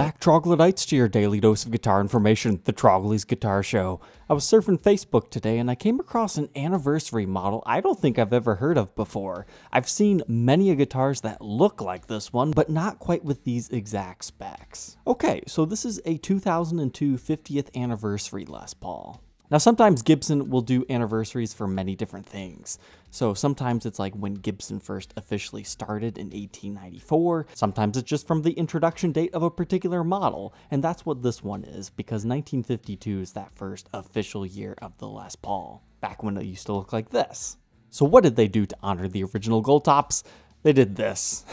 back, troglodytes, to your daily dose of guitar information, the Trogly's Guitar Show. I was surfing Facebook today and I came across an anniversary model I don't think I've ever heard of before. I've seen many guitars that look like this one, but not quite with these exact specs. Okay, so this is a 2002 50th anniversary Les Paul. Now sometimes Gibson will do anniversaries for many different things. So sometimes it's like when Gibson first officially started in 1894, sometimes it's just from the introduction date of a particular model, and that's what this one is, because 1952 is that first official year of the Les Paul, back when it used to look like this. So what did they do to honor the original gold tops? They did this,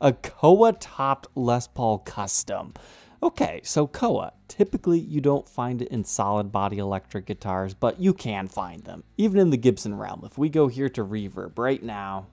a Koa-topped Les Paul Custom. Okay, so Koa, typically you don't find it in solid body electric guitars, but you can find them, even in the Gibson realm. If we go here to Reverb right now,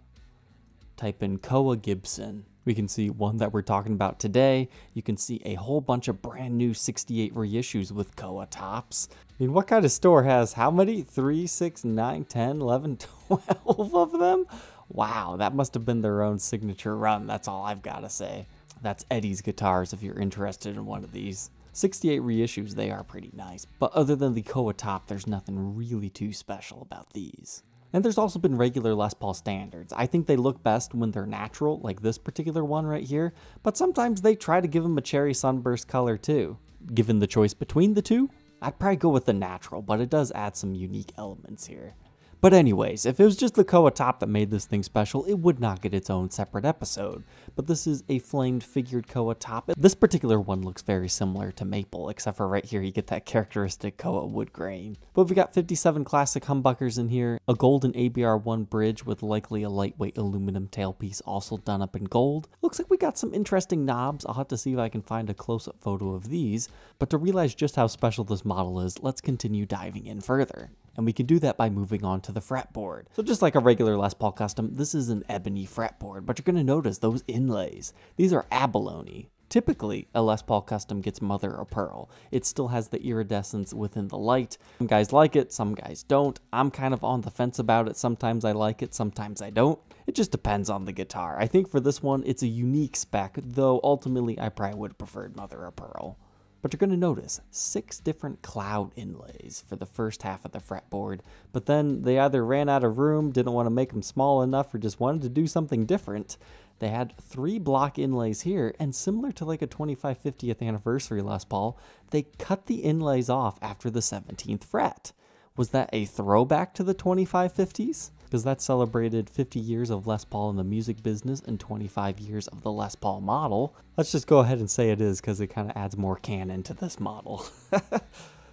type in Koa Gibson, we can see one that we're talking about today. You can see a whole bunch of brand new 68 reissues with Koa tops. I mean, what kind of store has how many? 3, 6, 9, 10, 11, 12 of them? Wow, that must have been their own signature run, that's all I've got to say. That's Eddie's Guitars if you're interested in one of these. 68 reissues, they are pretty nice, but other than the Koa top, there's nothing really too special about these. And there's also been regular Les Paul standards. I think they look best when they're natural, like this particular one right here, but sometimes they try to give them a cherry sunburst color too. Given the choice between the two, I'd probably go with the natural, but it does add some unique elements here. But anyways, if it was just the Koa top that made this thing special, it would not get its own separate episode. But this is a flamed figured Koa top. This particular one looks very similar to maple, except for right here you get that characteristic Koa wood grain. But we got 57 classic humbuckers in here, a golden ABR1 bridge with likely a lightweight aluminum tailpiece also done up in gold. Looks like we got some interesting knobs. I'll have to see if I can find a close-up photo of these. But to realize just how special this model is, let's continue diving in further. And we can do that by moving on to the fretboard. So just like a regular Les Paul Custom, this is an ebony fretboard, but you're gonna notice those inlays. These are abalone. Typically, a Les Paul Custom gets mother of pearl. It still has the iridescence within the light. Some guys like it, some guys don't. I'm kind of on the fence about it. Sometimes I like it, sometimes I don't. It just depends on the guitar. I think for this one, it's a unique spec, though ultimately I probably would have preferred mother of pearl. But you're gonna notice 6 different cloud inlays for the first half of the fretboard, but then they either ran out of room, didn't want to make them small enough, or just wanted to do something different. They had 3 block inlays here, and similar to like a 2550th anniversary Les Paul, they cut the inlays off after the 17th fret. Was that a throwback to the 2550s? Because that celebrated 50 years of Les Paul in the music business and 25 years of the Les Paul model. Let's just go ahead and say it is, because it kind of adds more canon to this model.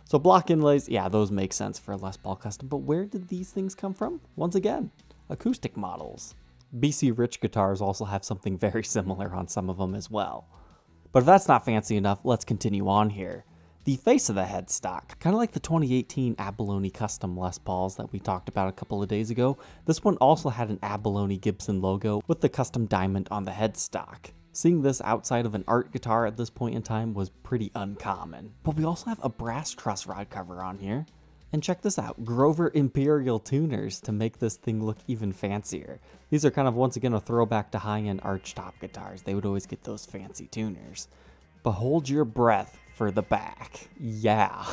So block inlays, yeah, those make sense for a Les Paul Custom, but where did these things come from? Once again, acoustic models. BC Rich guitars also have something very similar on some of them as well. But if that's not fancy enough, let's continue on here. The face of the headstock, kind of like the 2018 Abalone Custom Les Pauls that we talked about a couple of days ago, this one also had an Abalone Gibson logo with the custom diamond on the headstock. Seeing this outside of an art guitar at this point in time was pretty uncommon. But we also have a brass truss rod cover on here. And check this out, Grover Imperial tuners to make this thing look even fancier. These are kind of once again a throwback to high-end archtop guitars. They would always get those fancy tuners. But hold your breath for the back. Yeah.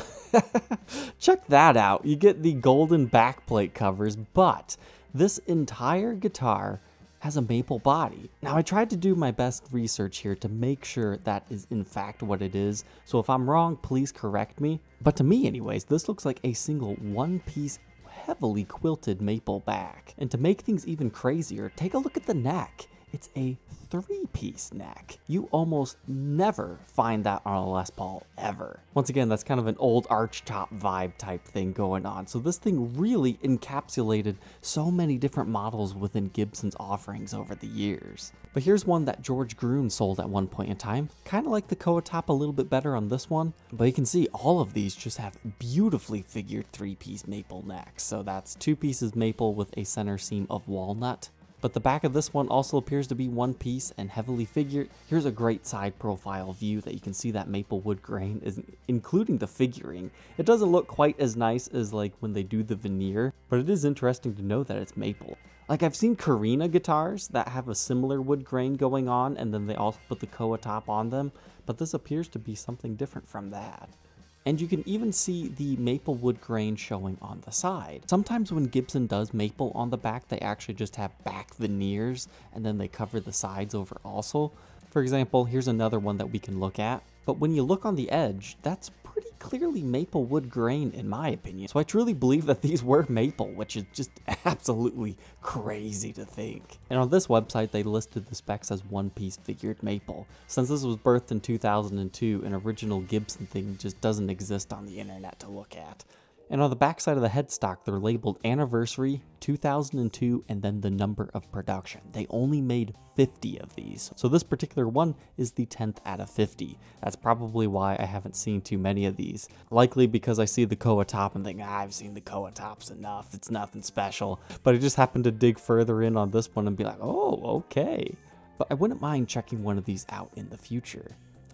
Check that out. You get the golden backplate covers, but this entire guitar has a maple body. Now I tried to do my best research here to make sure that is in fact what it is. So if I'm wrong, please correct me. But to me anyways, this looks like a single one-piece heavily quilted maple back. And to make things even crazier, take a look at the neck. It's a 3-piece neck. You almost never find that on a Les Paul, ever. Once again, that's kind of an old archtop vibe type thing going on. So this thing really encapsulated so many different models within Gibson's offerings over the years. But here's one that George Groom sold at one point in time. Kind of like the Koa top a little bit better on this one, but you can see all of these just have beautifully figured 3-piece maple necks. So that's 2 pieces maple with a center seam of walnut. but the back of this one also appears to be one piece and heavily figured. Here's a great side profile view that you can see that maple wood grain is including the figuring. It doesn't look quite as nice as like when they do the veneer, but it is interesting to know that it's maple. Like, I've seen Carina guitars that have a similar wood grain going on, and then they also put the Koa top on them, but this appears to be something different from that. And you can even see the maple wood grain showing on the side. Sometimes when Gibson does maple on the back, they actually just have back veneers and then they cover the sides over also. For example, here's another one that we can look at. But when you look on the edge, that's pretty clearly maple wood grain in my opinion. So I truly believe that these were maple, which is just absolutely crazy to think. And on this website, they listed the specs as one-piece figured maple. Since this was birthed in 2002, an original Gibson thing just doesn't exist on the internet to look at. And on the backside of the headstock, they're labeled anniversary, 2002, and then the number of production. They only made 50 of these. So this particular one is the 10th out of 50. That's probably why I haven't seen too many of these. Likely because I see the Koa top and think, I've seen the Koa tops enough. It's nothing special. But I just happened to dig further in on this one and be like, oh, okay. But I wouldn't mind checking one of these out in the future.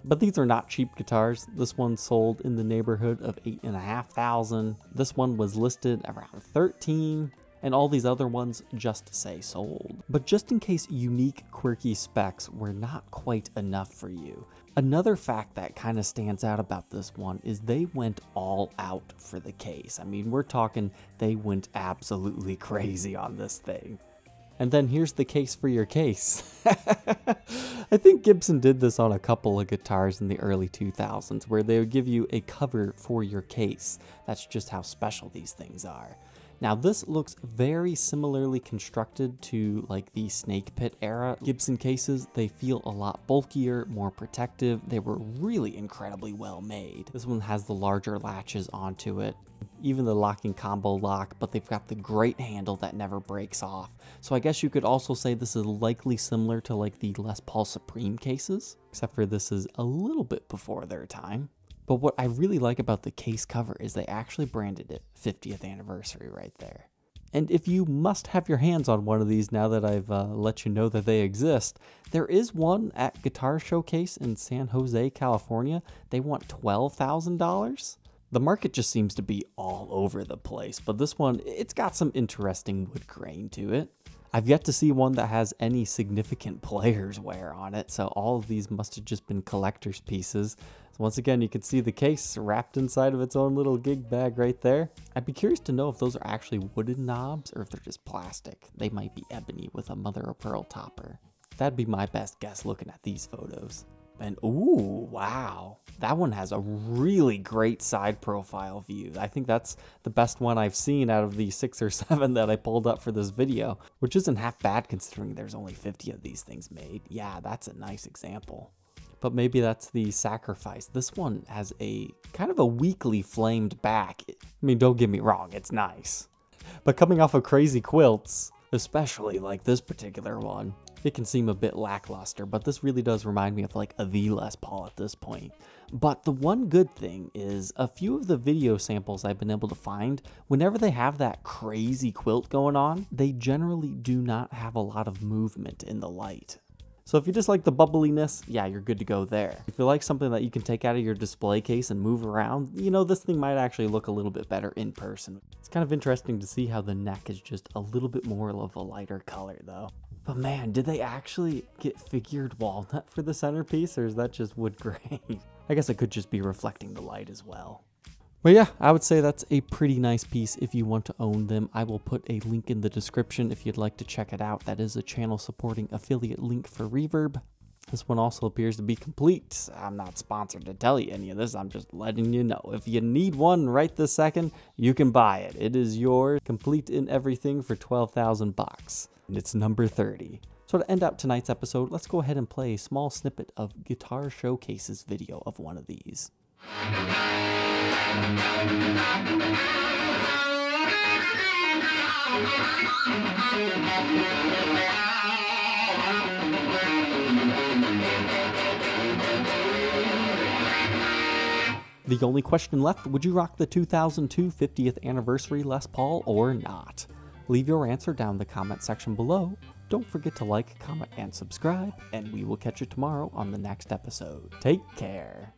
But these are not cheap guitars. This one sold in the neighborhood of $8,500. This one was listed around $13,000, and all these other ones just say sold. But just in case unique, quirky specs were not quite enough for you, another fact that kind of stands out about this one is they went all out for the case. I mean, we're talking they went absolutely crazy on this thing. And then here's the case for your case. I think Gibson did this on a couple of guitars in the early 2000s, where they would give you a cover for your case. That's just how special these things are. Now this looks very similarly constructed to like the Snake Pit era Gibson cases. They feel a lot bulkier, more protective. They were really incredibly well made. This one has the larger latches onto it, even the locking combo lock, but they've got the great handle that never breaks off. So I guess you could also say this is likely similar to like the Les Paul Supreme cases, except for this is a little bit before their time. But what I really like about the case cover is they actually branded it 50th anniversary right there. And if you must have your hands on one of these now that I've let you know that they exist, there is one at Guitar Showcase in San Jose, California. They want $12,000. The market just seems to be all over the place, but this one, it's got some interesting wood grain to it. I've yet to see one that has any significant players wear on it, so all of these must have just been collector's pieces. So once again, you can see the case wrapped inside of its own little gig bag right there. I'd be curious to know if those are actually wooden knobs or if they're just plastic. They might be ebony with a mother-of-pearl topper. That'd be my best guess looking at these photos. And ooh, wow, that one has a really great side profile view. I think that's the best one I've seen out of the 6 or 7 that I pulled up for this video, which isn't half bad considering there's only 50 of these things made. Yeah, that's a nice example. But maybe that's the Sacrifice. This one has a kind of a weakly flamed back. I mean, don't get me wrong, it's nice. But coming off of crazy quilts, especially like this particular one, it can seem a bit lackluster, but this really does remind me of like a Les Paul at this point. But the one good thing is a few of the video samples I've been able to find, whenever they have that crazy quilt going on, they generally do not have a lot of movement in the light. So if you just like the bubbliness, yeah, you're good to go there. If you like something that you can take out of your display case and move around, you know, this thing might actually look a little bit better in person. It's kind of interesting to see how the neck is just a little bit more of a lighter color though. But man, did they actually get figured walnut for the centerpiece, or is that just wood grain? I guess it could just be reflecting the light as well. But yeah, I would say that's a pretty nice piece if you want to own them. I will put a link in the description if you'd like to check it out. That is a channel supporting affiliate link for Reverb. This one also appears to be complete. I'm not sponsored to tell you any of this. I'm just letting you know. If you need one right this second, you can buy it. It is yours, complete in everything for $12,000. And it's number 30. So to end out tonight's episode, let's go ahead and play a small snippet of Guitar Showcase's video of one of these. The only question left, would you rock the 2002 50th anniversary Les Paul or not? Leave your answer down in the comment section below, Don't forget to like, comment, and subscribe, and we will catch you tomorrow on the next episode. Take care.